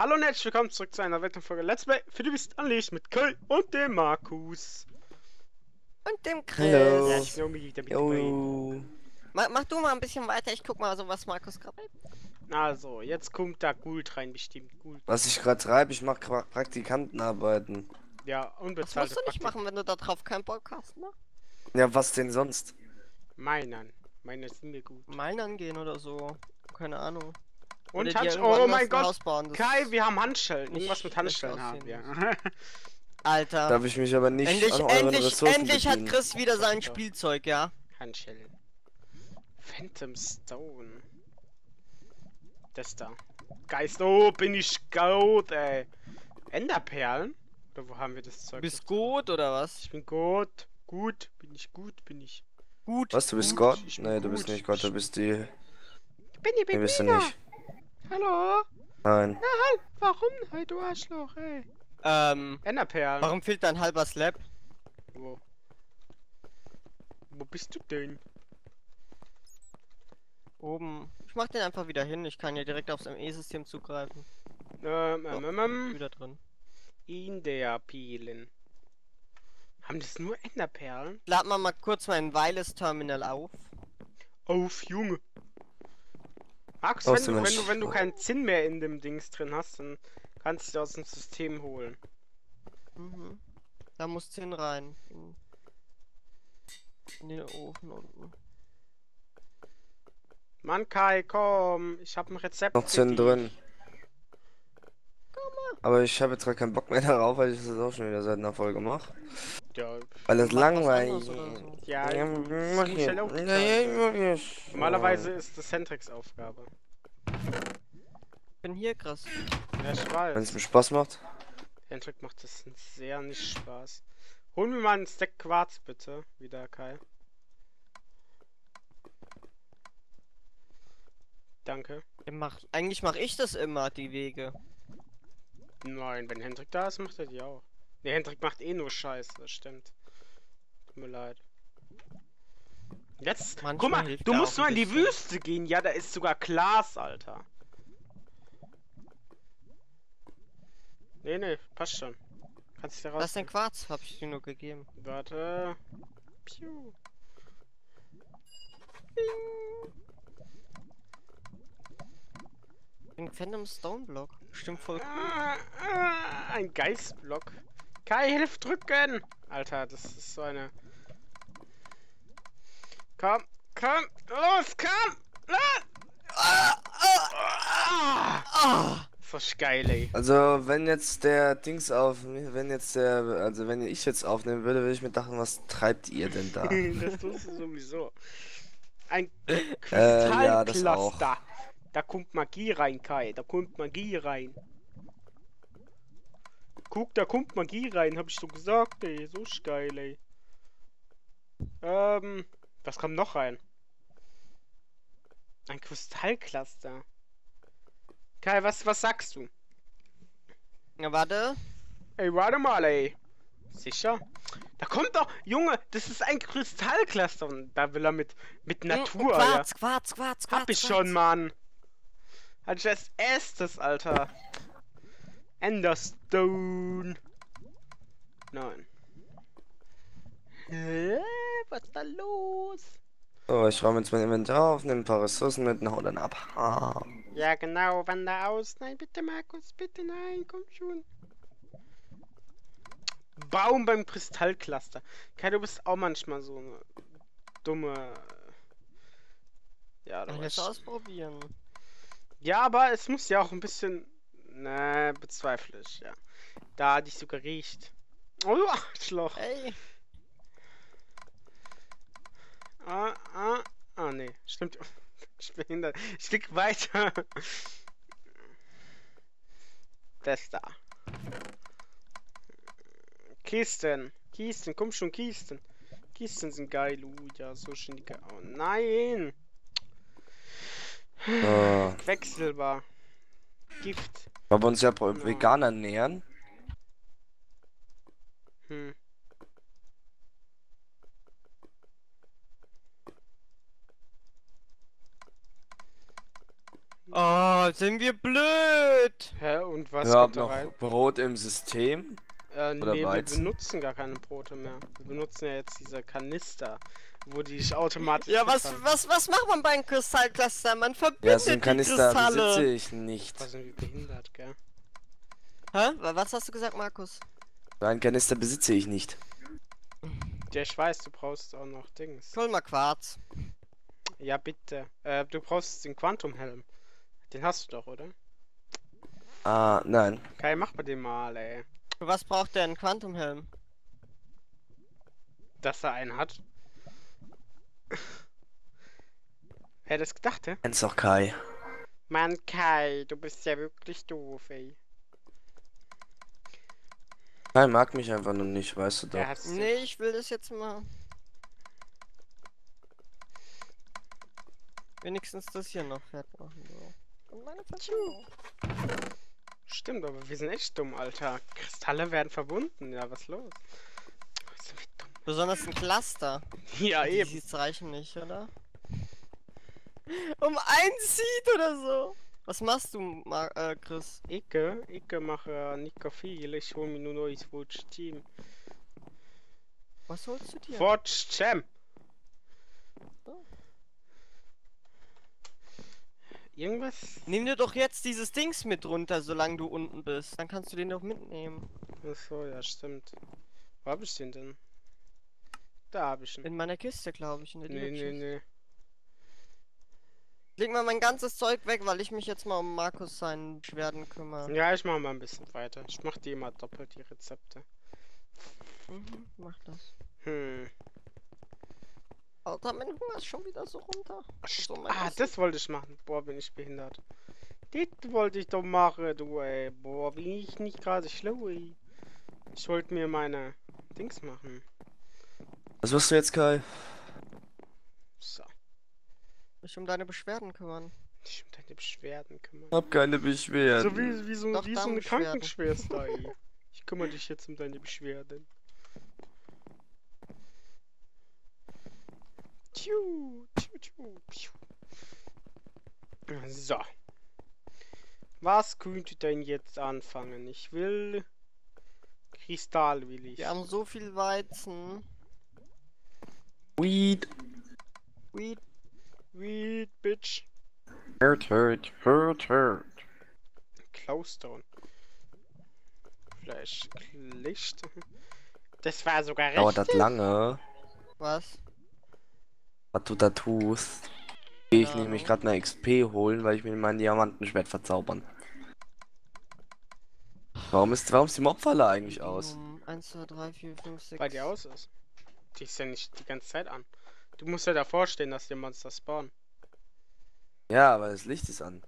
Hallo und herzlich willkommen zurück zu einer weiteren Folge Let's Play für die Bist-Unleashed mit Köll und dem Markus. Und dem Chris. Hallo. Mach du mal ein bisschen weiter, ich guck mal so, was Markus gerade treibt. Also, jetzt kommt da Gould rein, bestimmt. Gould. Was ich gerade treibe, ich mache Praktikantenarbeiten. Ja, unbezahlte. Das musst du nicht machen, wenn du da drauf keinen Bock hast, ne? Ja, was denn sonst? Meinern. Meine sind mir gut. Meinern gehen oder so. Keine Ahnung. Und oh mein Gott, Kai, wir haben Handschellen. Nicht was mit Handschellen haben wir. Alter. Darf ich mich aber nicht an euren Ressourcen endlich bedienen. Hat Chris wieder sein Spielzeug, ja? Handschellen. Phantom Stone. Das da. Geist, oh, bin ich gut, ey. Enderperlen? Oder wo haben wir das Zeug? Bist gut, oder was? Ich bin gut. Gut, bin ich gut, Gut. Was, du bist gut. Gott? Nee, du bist nicht Gott, du bist die... Bin bist du nicht. Hallo? Nein. Na, halt, warum? Hey, du Arschloch, ey. Enderperlen. Warum fehlt da ein halber Slab? Wo bist du denn? Oben. Ich mach den einfach wieder hin, ich kann ja direkt aufs ME-System zugreifen. Wieder drin. Enderperlen. Haben das nur Enderperlen? Laden wir mal kurz meinen Wireless-Terminal auf. Auf, Junge. Max, wenn du keinen Zinn mehr in dem Dings drin hast, dann kannst du dich aus dem System holen. Mhm. Da muss Zinn rein. In den Ofen unten. Mann, Kai, komm. Ich habe ein Rezept. Noch Zinn drin. Komm mal. Aber ich habe jetzt gerade keinen Bock mehr darauf, weil ich das auch schon wieder seit einer Folge mache. Ja, weil das langweilig so. Ja, ja, ich mach normalerweise ist das Centrix Aufgabe. Ich bin hier, krass. Ja, ich weiß. Wenn es mir Spaß macht. Centrix macht das sehr nicht Spaß. Holen wir mal einen Stack Quarz bitte, wieder Kai. Danke. Eigentlich mache ich das immer, die Wege. Nein, wenn Hendrik da ist, macht er die auch. Ne, Hendrik macht eh nur Scheiße, das stimmt. Tut mir leid. Jetzt, manchmal guck mal, du musst nur in die Wüste gehen. Ja, da ist sogar Glas, Alter. Ne, passt schon. Kannst dich da raus. Was ist denn Quarz? Hab ich dir nur gegeben. Warte. Piu. Ein Phantom Stone Block. Stimmt voll. Ein Geistblock. Kai, hilf drücken! Alter, das ist so eine. Komm, komm, los, komm! Los! So geil, ey. Also, wenn jetzt der Dings wenn ich jetzt aufnehmen würde, würde ich mir dachten, was treibt ihr denn da? Das tust du sowieso. Ein Kristallkloster. Ja, da kommt Magie rein, Kai. Da kommt Magie rein. Guck, da kommt Magie rein, hab ich so gesagt, ey. So geil, ey. Was kommt noch rein? Ein Kristallcluster. Kai, was sagst du? Na, warte. Ey, warte mal, ey. Sicher? Da kommt doch, Junge, das ist ein Kristallcluster. Und da will er mit Natur, Alter. Quarz. Hab ich schon, Mann. Hatte ich als erstes, Alter. Enderstone. Nein. Was ist da los? So, ich räume jetzt mein Inventar auf, nehme ein paar Ressourcen mit und hau dann ab. Ah. Ja, genau, wander aus. Nein, bitte, Markus, bitte, nein, komm schon. Baum beim Kristallcluster. Kai, du bist auch manchmal so eine dumme. Ja, du musst ausprobieren. Ja, aber es muss ja auch ein bisschen. Ne, bezweifle ich, ja. Da hatte ich sogar riecht. Oh, du Arschloch. Ey. Ne. Stimmt. Ich bin behindert. Ich klick weiter. Das da. Kisten, komm schon, Kisten. Kisten sind geil, ja, so schön die geil. Oh nein! Wechselbar. Gift. Wollen wir uns ja Veganer nähern? Hm. Oh, sind wir blöd! Hä, und was kommt da rein? Brot im System? Nee, Weizen? Wir benutzen gar keine Brote mehr. Wir benutzen ja jetzt diese Kanister, wo die ich automatisch... Ja, was macht man bei einem Kristallcluster? Man verbindet ja, so ein Kanister besitze ich nicht. Was sind wir behindert, gell? Hä? Was hast du gesagt, Markus? So einen Kanister besitze ich nicht. Ja, ich weiß, du brauchst auch noch Dings. Hol mal Quarz. Ja, bitte. Du brauchst den Quantumhelm. Den hast du doch, oder? Ah, nein. Okay, mach bei dem mal, ey. Was braucht der einen Quantumhelm? Dass er einen hat. Wer das gedacht, hä? Kennst doch Kai. Mann, Kai, du bist ja wirklich doof, ey. Kai mag mich einfach nur nicht, weißt du doch. Nee, ich will das jetzt mal. Wenigstens das hier noch fertig machen. So. Und meine Flasche. Stimmt, aber wir sind echt dumm, Alter. Kristalle werden verbunden, ja, was ist los? Sind wir dumm? Besonders ein Cluster. Ja, die eben. Die reichen nicht, oder? Um ein Seed oder so. Was machst du, Chris? Ich mache nicht viel, ich hole mir nur neues Watch Team. Was holst du dir? Watch Team. Oh. Irgendwas? Nimm dir doch jetzt dieses Dings mit runter, solange du unten bist. Dann kannst du den doch mitnehmen. Achso, ja, stimmt. Wo hab ich den denn? Da hab ich ihn. In meiner Kiste, glaube ich. In der nee. Leg mal mein ganzes Zeug weg, weil ich mich jetzt mal um Markus seinen Schwerden kümmere. Ja, ich mach mal ein bisschen weiter. Ich mach die immer doppelt, die Rezepte. Mhm, mach das. Alter, mein Hunger ist schon wieder so runter. So, das wollte ich machen. Boah, bin ich behindert. Das wollte ich doch machen, du ey. Boah, bin ich nicht gerade schlau, ey. Ich wollte mir meine Dings machen. Was machst du jetzt, Kai? So. Mich um deine Beschwerden kümmern. Dich um deine Beschwerden kümmern. Ich hab keine Beschwerden. So wie so eine Krankenschwester, ey. Ich kümmere dich jetzt um deine Beschwerden. So. Was könnt ihr denn jetzt anfangen? Ich will... Kristall will ich. Wir haben so viel Weizen. Weed, bitch. Hurt. Klaustown. Fleisch, Licht. Das war sogar richtig. Dauert das lange? Was? Was du da tust. Ich nämlich gerade eine XP holen, weil ich mir mein Diamantenschwert verzaubern. Warum ist die Mobfalle eigentlich aus? 1, 2, 3, 4, 5, 6. Weil die aus ist. Die ist ja nicht die ganze Zeit an. Du musst ja davor stehen, dass die Monster spawnen. Ja, aber das Licht ist an.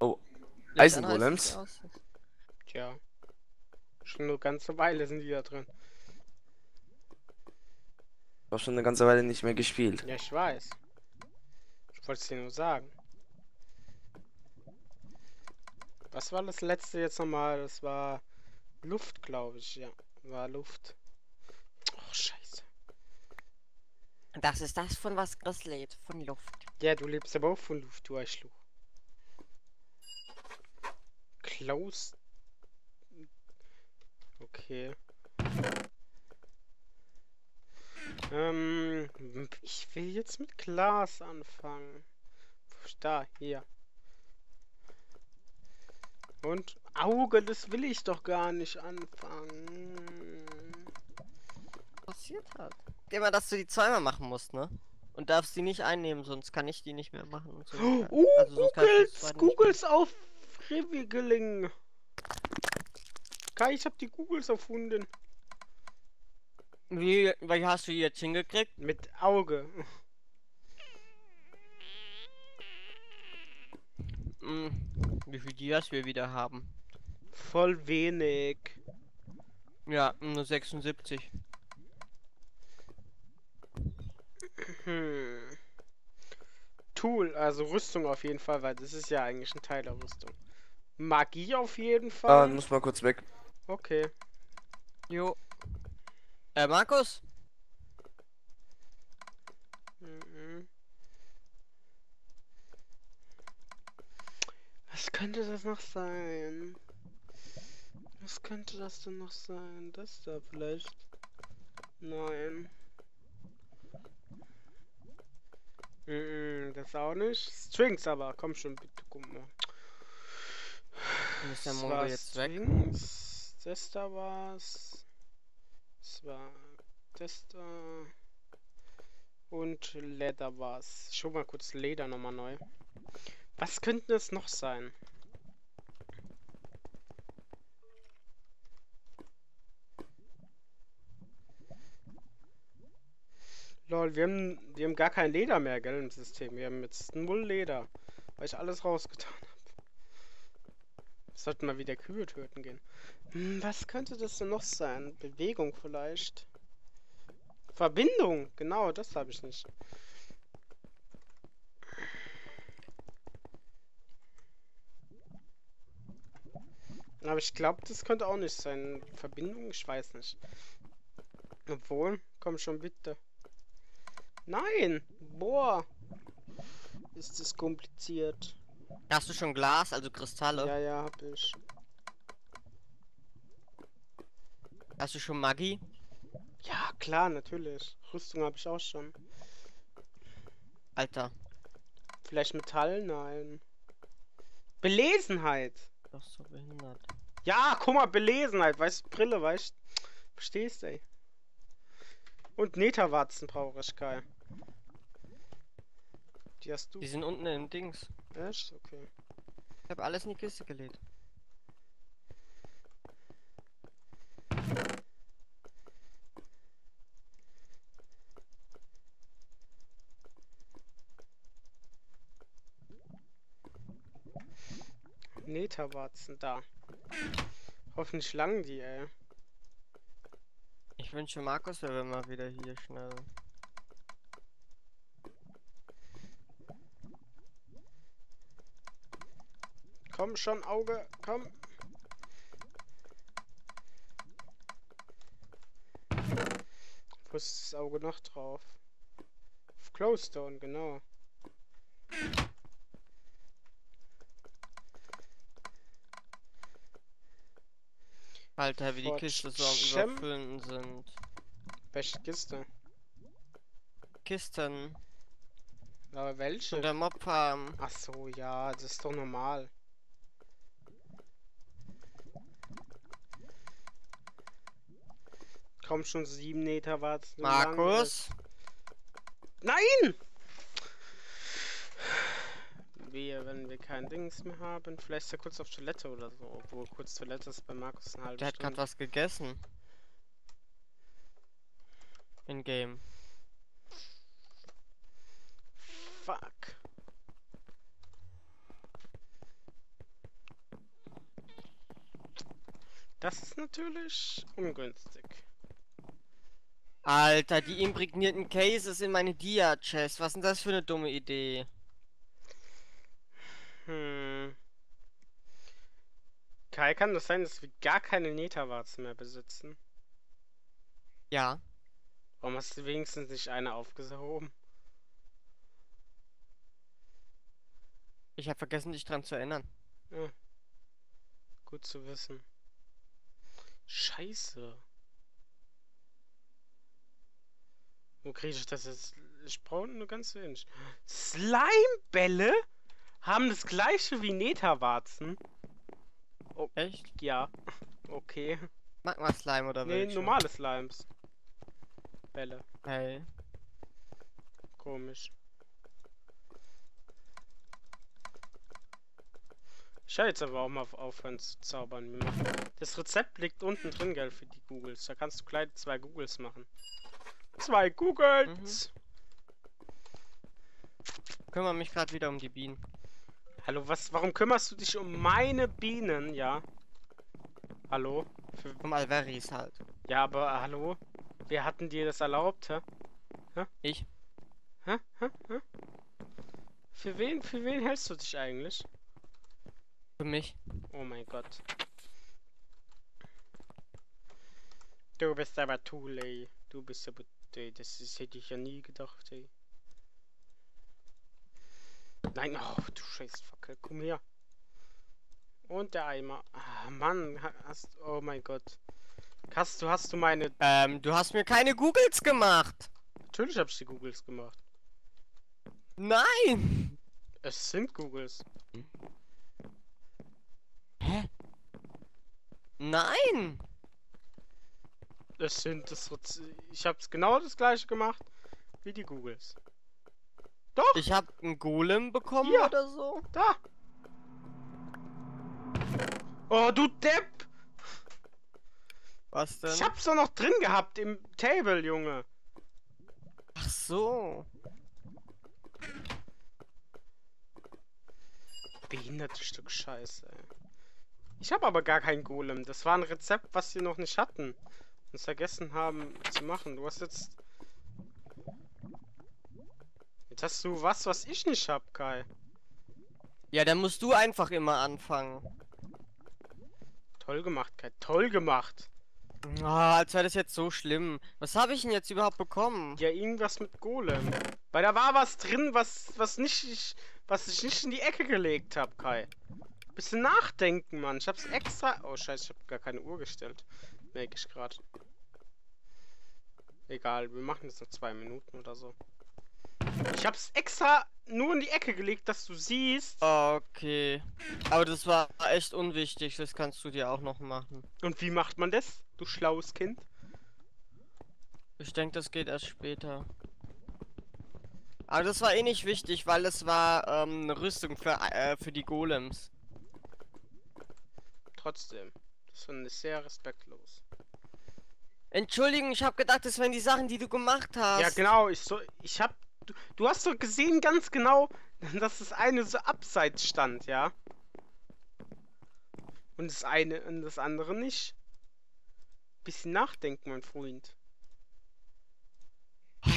Oh. Eisengolems. Tja. Schon eine ganze Weile sind die da drin. Ich hab schon eine ganze Weile nicht mehr gespielt. Ja, ich weiß. Ich wollte es dir nur sagen. Was war das letzte jetzt nochmal? Das war Luft, glaube ich. Ja, war Luft. Oh, scheiße. Das ist das, von was Chris lebt. Von Luft. Ja, du lebst aber auch von Luft, du Arschloch. Klaus. Okay. Ich will jetzt mit Glas anfangen. Da, hier. Und Auge, das will ich doch gar nicht anfangen. Was passiert hat? Immer, dass du die zweimal machen musst, ne? Und darfst die nicht einnehmen, sonst kann ich die nicht mehr machen. Und so also Googles auf Revigeling. Kai, ich hab die Googles erfunden. Wie hast du die jetzt hingekriegt? Mit Auge. Wie viel Dias wir wieder haben? Voll wenig. Ja, nur 76. Tool, also Rüstung auf jeden Fall, weil das ist ja eigentlich ein Teil der Rüstung. Magie auf jeden Fall. Ah, muss mal kurz weg. Okay. Jo. Markus? könnte das noch sein? Was könnte das denn noch sein? Das da vielleicht? Nein. Das auch nicht. Strings aber, komm schon, bitte, guck mal. Ist der Mongo jetzt weg? Das da war's. Das war das da. Und Leder war's. Schau mal kurz Leder nochmal neu. Was könnten es noch sein? Lol, wir haben gar kein Leder mehr, gell, im System. Wir haben jetzt null Leder, weil ich alles rausgetan habe. Sollten mal wieder Kühe töten gehen. Was könnte das denn noch sein? Bewegung vielleicht? Verbindung! Genau, das habe ich nicht. Aber ich glaube, das könnte auch nicht sein. Verbindung? Ich weiß nicht. Obwohl, komm schon bitte. Nein! Boah! Ist das kompliziert. Hast du schon Glas, also Kristalle? Ja, ja, hab ich. Hast du schon Magie? Ja, klar, natürlich. Rüstung habe ich auch schon. Alter. Vielleicht Metall? Nein. Belesenheit! Doch so behindert. Ja, guck mal, Belesenheit, weißt du, Brille, weißt du? Verstehst du, ey? Und Netherwarzen brauche ich geil. Die hast du. Die sind unten im Dings. Echt? Okay. Ich habe alles in die Kiste gelegt. Netherwarzen da. Hoffentlich langen die, ey. Ich wünsche Markus, wäre mal wieder hier schnell. Komm schon, Auge, komm. Wo ist das Auge noch drauf? Auf Closestone, genau. Alter, wie die Kiste so am Überfüllen sind. Welche Kiste? Kisten. Aber welche? Und der Mob-Farm. Ach so, ja, das ist doch normal. Komm schon, 7 Meter war's. Markus? Nein! Wenn wir kein Dings mehr haben, vielleicht ja kurz auf Toilette oder so, obwohl kurz Toilette ist bei Markus eine halbe Stunde. Der hat gerade was gegessen. In Game. Fuck. Das ist natürlich ungünstig. Alter, die imprägnierten Cases in meine Dia-Chest. Was ist denn das für eine dumme Idee? Kai, kann das sein, dass wir gar keine Netherwarzen mehr besitzen? Ja. Warum hast du wenigstens nicht eine aufgehoben? Ich habe vergessen, dich dran zu erinnern. Ja. Gut zu wissen. Scheiße. Wo kriege ich das jetzt? Ich brauche nur ganz wenig. Slimebälle? Haben das gleiche wie Netherwarzen. Oh, echt? Ja. Okay. Magma Slime oder welche? Nee, normale Slimes. Bälle. Hey. Komisch. Ich werde jetzt aber auch mal aufhören zu zaubern. Das Rezept liegt unten drin, gell, für die Googles. Da kannst du gleich 2 Googles machen. 2 Googles! Ich kümmere mich gerade wieder um die Bienen. Hallo, was? Warum kümmerst du dich um meine Bienen? Ja. Hallo? Um Alveris halt. Ja, aber hallo? Wer hatten dir das erlaubt, hä? Hä? Ich. Hä? Hä? Hä? Für wen hältst du dich eigentlich? Für mich. Oh mein Gott. Du bist aber toll, ey. Du bist aber... Das hätte ich ja nie gedacht, ey. Nein, oh, du Scheißfackel, komm her. Und der Eimer. Ah, Mann, oh mein Gott. Hast du meine... du hast mir keine Googles gemacht. Natürlich habe ich die Googles gemacht. Nein! Es sind Googles. Hä? Nein! Ich hab's genau das gleiche gemacht wie die Googles. Doch! Ich hab einen Golem bekommen hier. Oder so. Da! Oh, du Depp! Was denn? Ich hab's doch noch drin gehabt im Table, Junge. Ach so. Behinderte Stück Scheiße, ey. Ich habe aber gar keinen Golem. Das war ein Rezept, was wir noch nicht hatten. Uns vergessen haben zu machen. Du hast jetzt... Jetzt hast du was ich nicht hab, Kai. Ja, dann musst du einfach immer anfangen. Toll gemacht, Kai. Toll gemacht. Ah, als wäre das jetzt so schlimm. Was habe ich denn jetzt überhaupt bekommen? Ja, irgendwas mit Golem. Weil da war was drin, was ich nicht in die Ecke gelegt habe, Kai. Bisschen nachdenken, Mann. Ich hab's extra... Oh, scheiße, ich hab gar keine Uhr gestellt. Merke ich gerade. Egal, wir machen jetzt noch 2 Minuten oder so. Ich hab's extra nur in die Ecke gelegt, dass du siehst. Okay. Aber das war echt unwichtig. Das kannst du dir auch noch machen. Und wie macht man das, du schlaues Kind? Ich denke, das geht erst später. Aber das war eh nicht wichtig, weil es war eine Rüstung für die Golems. Trotzdem, das finde ich sehr respektlos. Entschuldigung, ich habe gedacht, das wären die Sachen, die du gemacht hast. Ja genau, du hast doch gesehen ganz genau, dass das eine so abseits stand, ja? Und das eine und das andere nicht. Bisschen nachdenken, mein Freund.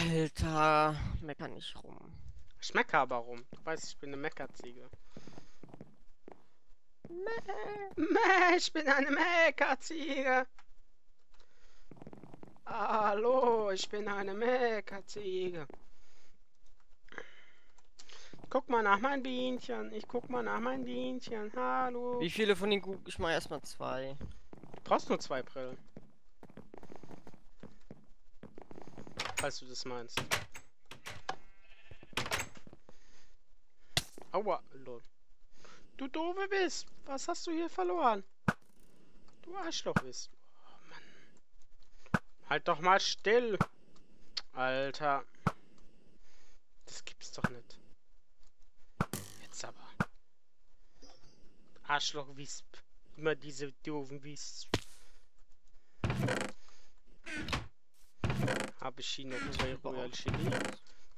Alter, mecker nicht rum. Ich mecker aber rum. Du weißt, ich bin eine Meckerziege. Ich bin eine Meckerziege. Hallo, ich bin eine Meckerziege. Guck mal nach mein Bienchen. Ich guck mal nach mein Bienchen. Hallo. Wie viele von den Google? Ich mach erstmal 2. Du brauchst nur 2 Brillen. Falls du das meinst. Aua, lol. Du doofe Wiss, was hast du hier verloren? Du Arschloch Wiss. Oh Mann. Halt doch mal still. Alter. Das gibt's doch nicht. Jetzt aber. Arschloch Wiss. Immer diese doofen Wiss. Habe ich hier noch 2 Royal Chili.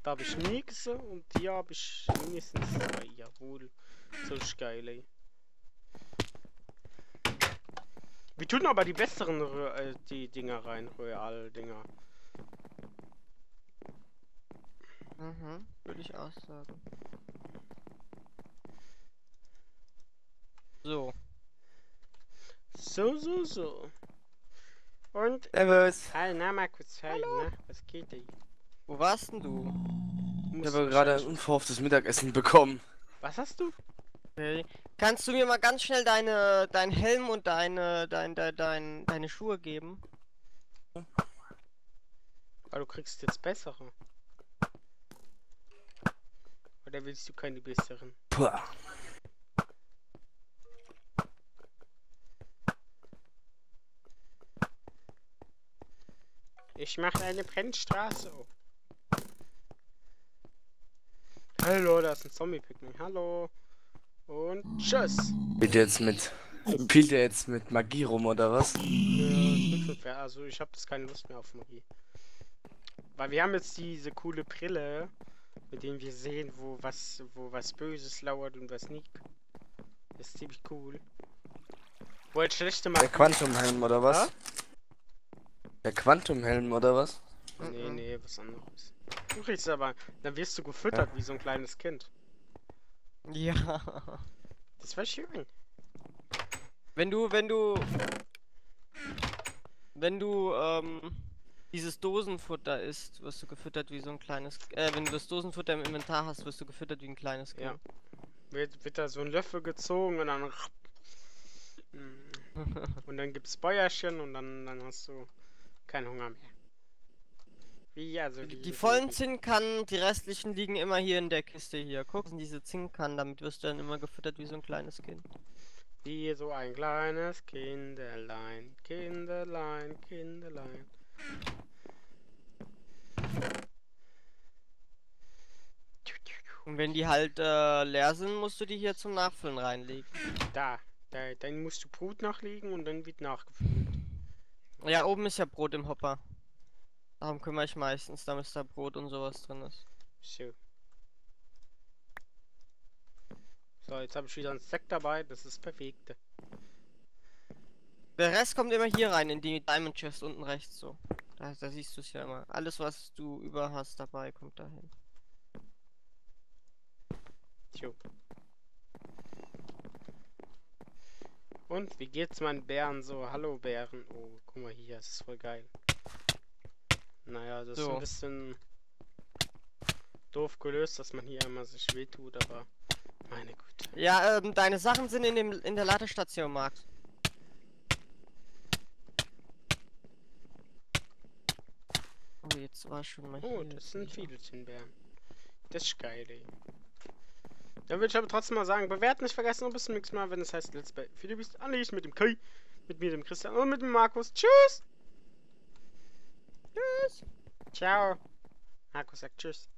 Da habe ich nichts und hier habe ich mindestens 2. Jawohl. So ist geil, ey. Wir tun aber die besseren die Dinger rein, Royal-Dinger. Mhm, würde ich auch sagen. So. So. Und... Servus. Hi, na Markus, hi, na, was geht denn? Wo warst denn du? Ich habe gerade ein unverhofftes Mittagessen bekommen. Was hast du? Okay. Kannst du mir mal ganz schnell deinen Helm und deine Schuhe geben? Aber du kriegst jetzt bessere. Oder willst du keine besseren? Puh. Ich mache eine Brennstraße. Oh. Hallo, da ist ein Zombie-Picknick. Hallo. Und tschüss. Pielt ihr jetzt mit Magie rum, oder was? Also ich habe jetzt keine Lust mehr auf Magie. Weil wir haben jetzt diese coole Brille, mit denen wir sehen, wo was Böses lauert und was nicht. Das ist ziemlich cool. Wo jetzt schlechte Magie... Der Quantumhelm, oder was? Ja? Der Quantumhelm, oder was? Nee, was anderes. Du kriegst aber, dann wirst du gefüttert wie so ein kleines Kind. Ja. Das war schön. Wenn du dieses Dosenfutter isst, wirst du gefüttert wie so ein kleines... wenn du das Dosenfutter im Inventar hast, wirst du gefüttert wie ein kleines Kind. Ja. Wird da so ein Löffel gezogen und dann... Und dann gibt's Bäuerchen und dann hast du keinen Hunger mehr. Wie, also die vollen Zinnkannen, die restlichen liegen immer hier in der Kiste hier. Guck, diese Zinnkannen, damit wirst du dann immer gefüttert wie so ein kleines Kind. Wie so ein kleines Kinderlein, Kinderlein, Kinderlein. Und wenn die halt leer sind, musst du die hier zum Nachfüllen reinlegen. Da, dann musst du Brot nachlegen und dann wird nachgefüllt. Ja, oben ist ja Brot im Hopper. Darum kümmere ich meistens, damit da Brot und sowas drin ist. So, jetzt habe ich wieder einen Stack dabei, das ist perfekt. Der Rest kommt immer hier rein, in die Diamond Chest unten rechts so. Da siehst du es ja immer. Alles, was du über hast dabei, kommt dahin. Tjo. Und wie geht's meinen Bären so? Hallo Bären. Oh, guck mal hier, das ist voll geil. Naja, das so ist ein bisschen doof gelöst, dass man hier immer sich wehtut, aber meine Güte. Ja, deine Sachen sind in der Ladestation, Max. Oh, jetzt war schon mal hier. Oh, das sind viele Zinnbären. Das ist geil, ey. Dann würde ich aber trotzdem mal sagen, bewerten nicht vergessen und bis zum nächsten Mal, wenn es heißt Let's Play. Viele Bist-Unleashed mit dem Kai, mit mir, dem Christian und mit dem Markus. Tschüss! Tschüss. Ciao. Markus sagt tschüss.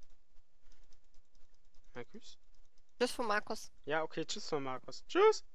Markus? Tschüss von Markus. Ja, okay, tschüss von Markus. Tschüss.